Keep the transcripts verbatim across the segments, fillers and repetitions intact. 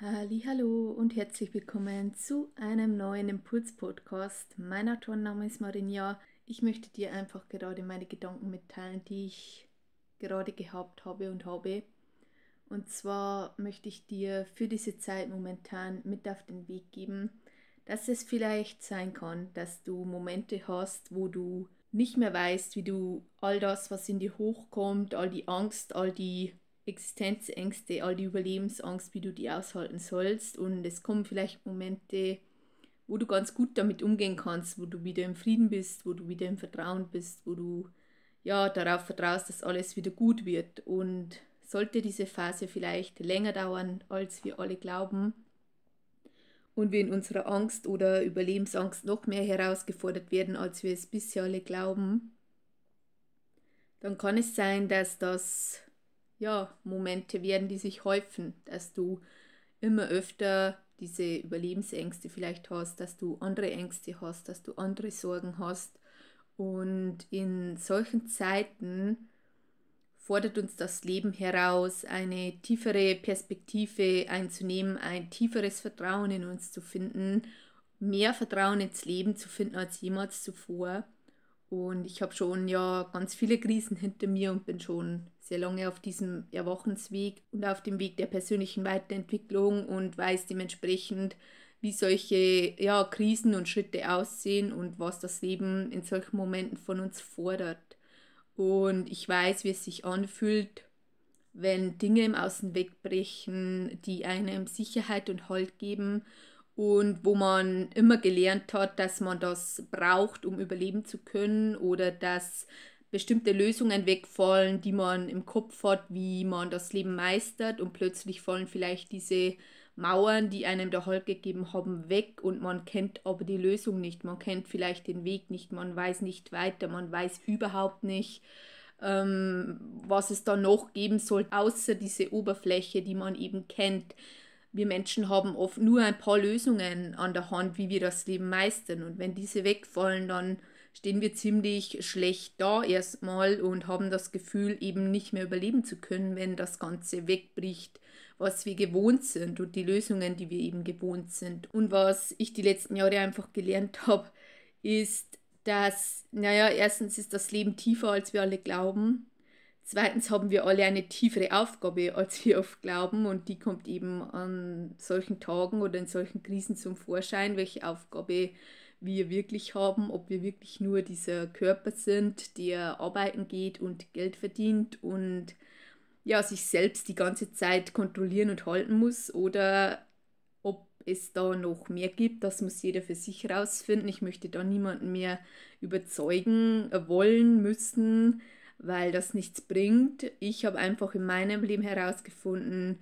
Hallihallo und herzlich willkommen zu einem neuen Impuls-Podcast. Mein Autorenname ist MarinJa. Ich möchte dir einfach gerade meine Gedanken mitteilen, die ich gerade gehabt habe und habe. Und zwar möchte ich dir für diese Zeit momentan mit auf den Weg geben, dass es vielleicht sein kann, dass du Momente hast, wo du nicht mehr weißt, wie du all das, was in dir hochkommt, all die Angst, all die Existenzängste, all die Überlebensangst, wie du die aushalten sollst, und es kommen vielleicht Momente, wo du ganz gut damit umgehen kannst, wo du wieder im Frieden bist, wo du wieder im Vertrauen bist, wo du ja darauf vertraust, dass alles wieder gut wird. Und sollte diese Phase vielleicht länger dauern, als wir alle glauben, und wir in unserer Angst oder Überlebensangst noch mehr herausgefordert werden, als wir es bisher alle glauben, dann kann es sein, dass das ja Momente werden, die sich häufen, dass du immer öfter diese Überlebensängste vielleicht hast, dass du andere Ängste hast, dass du andere Sorgen hast. Und in solchen Zeiten fordert uns das Leben heraus, eine tiefere Perspektive einzunehmen, ein tieferes Vertrauen in uns zu finden, mehr Vertrauen ins Leben zu finden als jemals zuvor. Und ich habe schon ja ganz viele Krisen hinter mir und bin schon sehr lange auf diesem Erwachensweg und auf dem Weg der persönlichen Weiterentwicklung und weiß dementsprechend, wie solche ja, Krisen und Schritte aussehen und was das Leben in solchen Momenten von uns fordert. Und ich weiß, wie es sich anfühlt, wenn Dinge im Außen wegbrechen, die einem Sicherheit und Halt geben. Und wo man immer gelernt hat, dass man das braucht, um überleben zu können, oder dass bestimmte Lösungen wegfallen, die man im Kopf hat, wie man das Leben meistert, und plötzlich fallen vielleicht diese Mauern, die einem der Halt gegeben haben, weg, und man kennt aber die Lösung nicht, man kennt vielleicht den Weg nicht, man weiß nicht weiter, man weiß überhaupt nicht, ähm, was es da noch geben soll, außer diese Oberfläche, die man eben kennt. Wir Menschen haben oft nur ein paar Lösungen an der Hand, wie wir das Leben meistern. Und wenn diese wegfallen, dann stehen wir ziemlich schlecht da erstmal und haben das Gefühl, eben nicht mehr überleben zu können, wenn das Ganze wegbricht, was wir gewohnt sind und die Lösungen, die wir eben gewohnt sind. Und was ich die letzten Jahre einfach gelernt habe, ist, dass, naja, erstens ist das Leben tiefer, als wir alle glauben. Zweitens haben wir alle eine tiefere Aufgabe, als wir oft glauben, und die kommt eben an solchen Tagen oder in solchen Krisen zum Vorschein, welche Aufgabe wir wirklich haben, ob wir wirklich nur dieser Körper sind, der arbeiten geht und Geld verdient und ja, sich selbst die ganze Zeit kontrollieren und halten muss, oder ob es da noch mehr gibt. Das muss jeder für sich herausfinden. Ich möchte da niemanden mehr überzeugen wollen, müssen, weil das nichts bringt. Ich habe einfach in meinem Leben herausgefunden,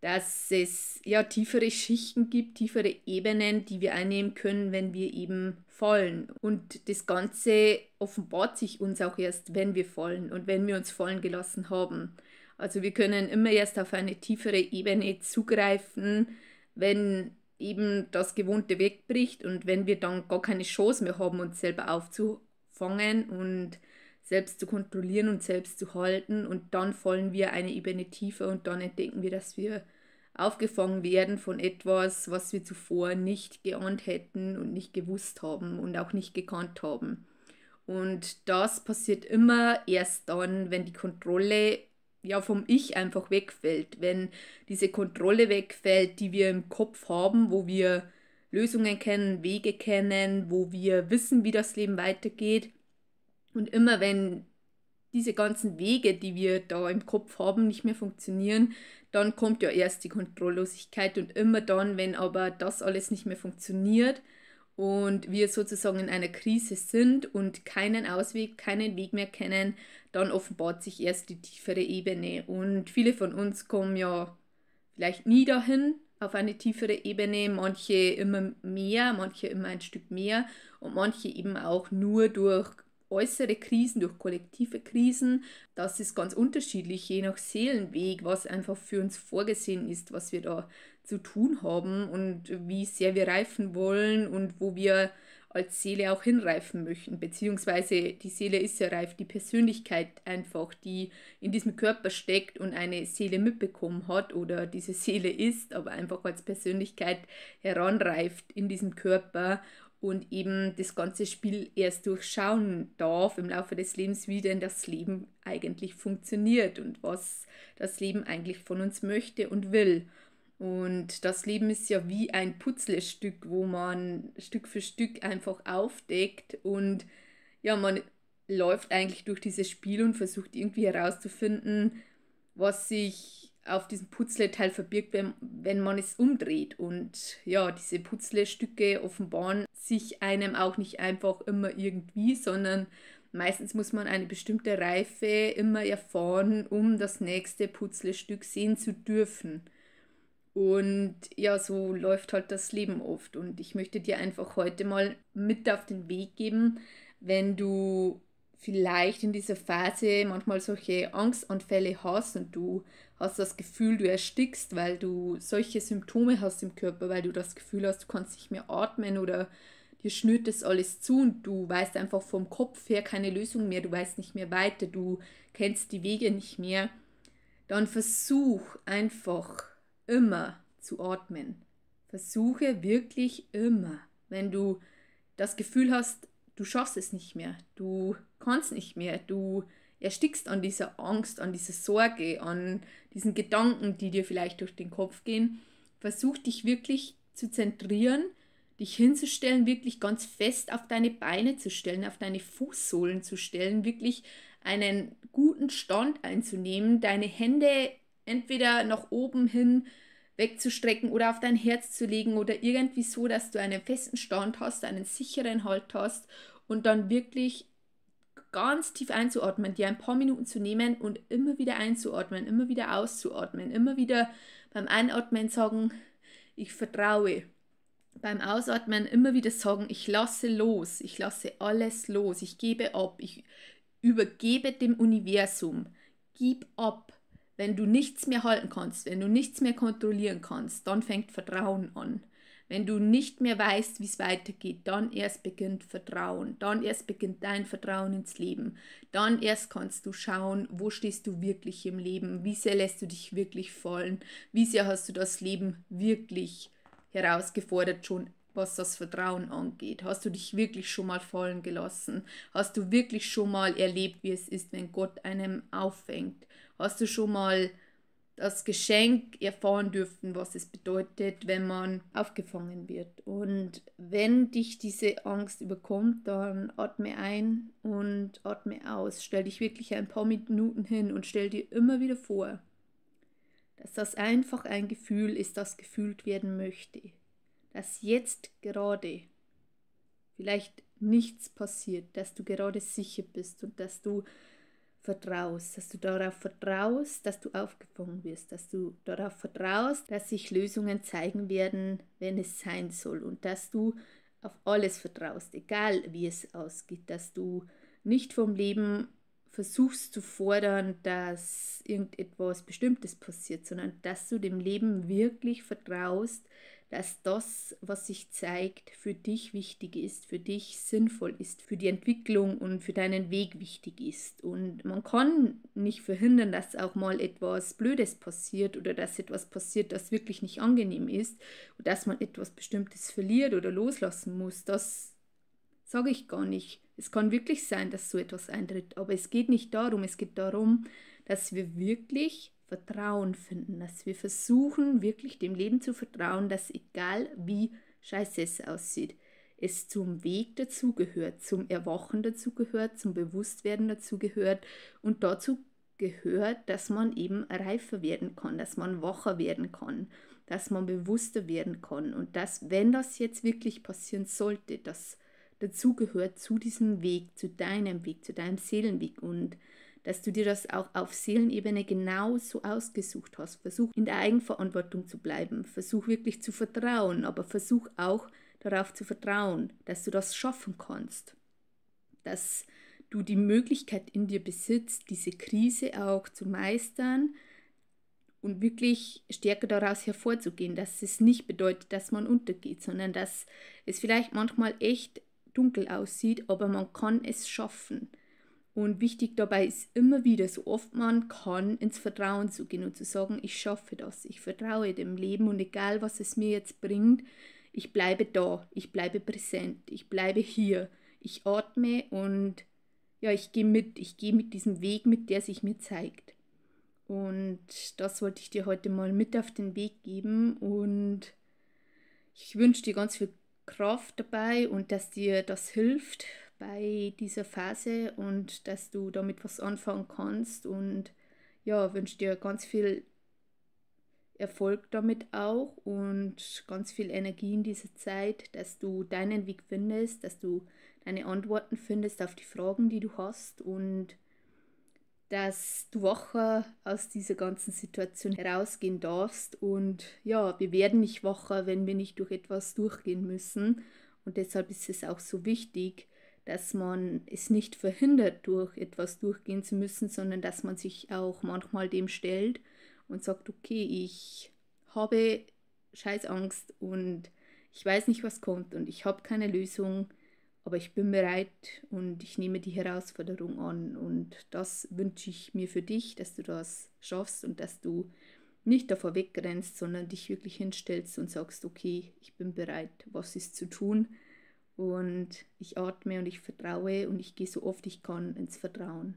dass es ja tiefere Schichten gibt, tiefere Ebenen, die wir einnehmen können, wenn wir eben fallen. Und das Ganze offenbart sich uns auch erst, wenn wir fallen und wenn wir uns fallen gelassen haben. Also wir können immer erst auf eine tiefere Ebene zugreifen, wenn eben das Gewohnte wegbricht und wenn wir dann gar keine Chance mehr haben, uns selber aufzufangen und selbst zu kontrollieren und selbst zu halten, und dann fallen wir eine Ebene tiefer und dann entdecken wir, dass wir aufgefangen werden von etwas, was wir zuvor nicht geahnt hätten und nicht gewusst haben und auch nicht gekannt haben. Und das passiert immer erst dann, wenn die Kontrolle ja vom Ich einfach wegfällt, wenn diese Kontrolle wegfällt, die wir im Kopf haben, wo wir Lösungen kennen, Wege kennen, wo wir wissen, wie das Leben weitergeht. Und immer wenn diese ganzen Wege, die wir da im Kopf haben, nicht mehr funktionieren, dann kommt ja erst die Kontrolllosigkeit, und immer dann, wenn aber das alles nicht mehr funktioniert und wir sozusagen in einer Krise sind und keinen Ausweg, keinen Weg mehr kennen, dann offenbart sich erst die tiefere Ebene. Und viele von uns kommen ja vielleicht nie dahin, auf eine tiefere Ebene, manche immer mehr, manche immer ein Stück mehr und manche eben auch nur durch äußere Krisen, durch kollektive Krisen. Das ist ganz unterschiedlich, je nach Seelenweg, was einfach für uns vorgesehen ist, was wir da zu tun haben und wie sehr wir reifen wollen und wo wir als Seele auch hinreifen möchten, beziehungsweise die Seele ist ja reif, die Persönlichkeit einfach, die in diesem Körper steckt und eine Seele mitbekommen hat oder diese Seele ist, aber einfach als Persönlichkeit heranreift in diesem Körper und eben das ganze Spiel erst durchschauen darf im Laufe des Lebens, wie denn das Leben eigentlich funktioniert und was das Leben eigentlich von uns möchte und will. Und das Leben ist ja wie ein Puzzlestück, wo man Stück für Stück einfach aufdeckt und ja, man läuft eigentlich durch dieses Spiel und versucht irgendwie herauszufinden, was sich auf diesem Puzzleteil verbirgt, wenn, wenn man es umdreht. Und ja, diese Puzzlestücke offenbaren sich einem auch nicht einfach immer irgendwie, sondern meistens muss man eine bestimmte Reife immer erfahren, um das nächste Puzzlestück sehen zu dürfen. Und ja, so läuft halt das Leben oft. Und ich möchte dir einfach heute mal mit auf den Weg geben, wenn du vielleicht in dieser Phase manchmal solche Angstanfälle hast und du hast das Gefühl, du erstickst, weil du solche Symptome hast im Körper, weil du das Gefühl hast, du kannst nicht mehr atmen oder dir schnürt das alles zu und du weißt einfach vom Kopf her keine Lösung mehr, du weißt nicht mehr weiter, du kennst die Wege nicht mehr, dann versuch einfach immer zu atmen. Versuche wirklich immer, wenn du das Gefühl hast, du schaffst es nicht mehr, du kannst nicht mehr, du erstickst an dieser Angst, an dieser Sorge, an diesen Gedanken, die dir vielleicht durch den Kopf gehen. Versuch dich wirklich zu zentrieren, dich hinzustellen, wirklich ganz fest auf deine Beine zu stellen, auf deine Fußsohlen zu stellen, wirklich einen guten Stand einzunehmen, deine Hände entweder nach oben hin wegzustrecken oder auf dein Herz zu legen oder irgendwie so, dass du einen festen Stand hast, einen sicheren Halt hast und dann wirklich ganz tief einzuatmen, dir ein paar Minuten zu nehmen und immer wieder einzuatmen, immer wieder auszuatmen, immer wieder beim Einatmen sagen, ich vertraue. Beim Ausatmen immer wieder sagen, ich lasse los, ich lasse alles los, ich gebe ab, ich übergebe dem Universum, gib ab. Wenn du nichts mehr halten kannst, wenn du nichts mehr kontrollieren kannst, dann fängt Vertrauen an. Wenn du nicht mehr weißt, wie es weitergeht, dann erst beginnt Vertrauen. Dann erst beginnt dein Vertrauen ins Leben. Dann erst kannst du schauen, wo stehst du wirklich im Leben, wie sehr lässt du dich wirklich fallen, wie sehr hast du das Leben wirklich herausgefordert schon, was das Vertrauen angeht. Hast du dich wirklich schon mal fallen gelassen? Hast du wirklich schon mal erlebt, wie es ist, wenn Gott einem auffängt? Hast du schon mal das Geschenk erfahren dürfen, was es bedeutet, wenn man aufgefangen wird? Und wenn dich diese Angst überkommt, dann atme ein und atme aus. Stell dich wirklich ein paar Minuten hin und stell dir immer wieder vor, dass das einfach ein Gefühl ist, das gefühlt werden möchte. Dass jetzt gerade vielleicht nichts passiert, dass du gerade sicher bist und dass du vertraust, dass du darauf vertraust, dass du aufgefangen wirst, dass du darauf vertraust, dass sich Lösungen zeigen werden, wenn es sein soll und dass du auf alles vertraust, egal wie es ausgeht, dass du nicht vom Leben versuchst zu fordern, dass irgendetwas Bestimmtes passiert, sondern dass du dem Leben wirklich vertraust, dass das, was sich zeigt, für dich wichtig ist, für dich sinnvoll ist, für die Entwicklung und für deinen Weg wichtig ist. Und man kann nicht verhindern, dass auch mal etwas Blödes passiert oder dass etwas passiert, das wirklich nicht angenehm ist und dass man etwas Bestimmtes verliert oder loslassen muss. Das sage ich gar nicht. Es kann wirklich sein, dass so etwas eintritt, aber es geht nicht darum. Es geht darum, dass wir wirklich Vertrauen finden, dass wir versuchen, wirklich dem Leben zu vertrauen, dass egal wie scheiße es aussieht, es zum Weg dazugehört, zum Erwachen dazugehört, zum Bewusstwerden dazugehört und dazu gehört, dass man eben reifer werden kann, dass man wacher werden kann, dass man bewusster werden kann und dass, wenn das jetzt wirklich passieren sollte, das dazugehört zu diesem Weg, zu deinem Weg, zu deinem Seelenweg und dass du dir das auch auf Seelenebene genauso ausgesucht hast. Versuch in der Eigenverantwortung zu bleiben. Versuch wirklich zu vertrauen, aber versuch auch darauf zu vertrauen, dass du das schaffen kannst. Dass du die Möglichkeit in dir besitzt, diese Krise auch zu meistern und wirklich stärker daraus hervorzugehen. Dass es nicht bedeutet, dass man untergeht, sondern dass es vielleicht manchmal echt dunkel aussieht, aber man kann es schaffen. Und wichtig dabei ist immer wieder, so oft man kann, ins Vertrauen zu gehen und zu sagen, ich schaffe das, ich vertraue dem Leben und egal, was es mir jetzt bringt, ich bleibe da, ich bleibe präsent, ich bleibe hier, ich atme und ja, ich gehe mit, ich gehe mit diesem Weg mit, der sich mir zeigt. Und das wollte ich dir heute mal mit auf den Weg geben und ich wünsche dir ganz viel Kraft dabei und dass dir das hilft bei dieser Phase und dass du damit was anfangen kannst und ja, wünsche dir ganz viel Erfolg damit auch und ganz viel Energie in dieser Zeit, dass du deinen Weg findest, dass du deine Antworten findest auf die Fragen, die du hast und dass du wacher aus dieser ganzen Situation herausgehen darfst und ja, wir werden nicht wacher, wenn wir nicht durch etwas durchgehen müssen und deshalb ist es auch so wichtig, dass man es nicht verhindert, durch etwas durchgehen zu müssen, sondern dass man sich auch manchmal dem stellt und sagt, okay, ich habe Scheißangst und ich weiß nicht, was kommt und ich habe keine Lösung, aber ich bin bereit und ich nehme die Herausforderung an und das wünsche ich mir für dich, dass du das schaffst und dass du nicht davor wegrennst, sondern dich wirklich hinstellst und sagst, okay, ich bin bereit, was ist zu tun und ich atme und ich vertraue und ich gehe so oft ich kann ins Vertrauen.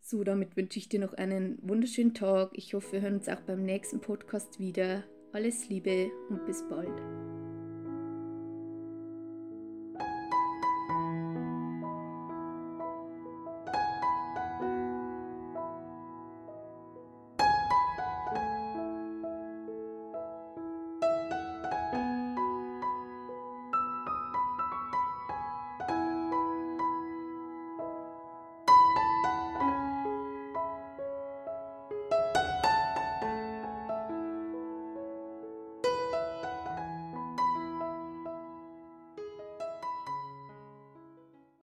So, damit wünsche ich dir noch einen wunderschönen Tag. Ich hoffe, wir hören uns auch beim nächsten Podcast wieder. Alles Liebe und bis bald.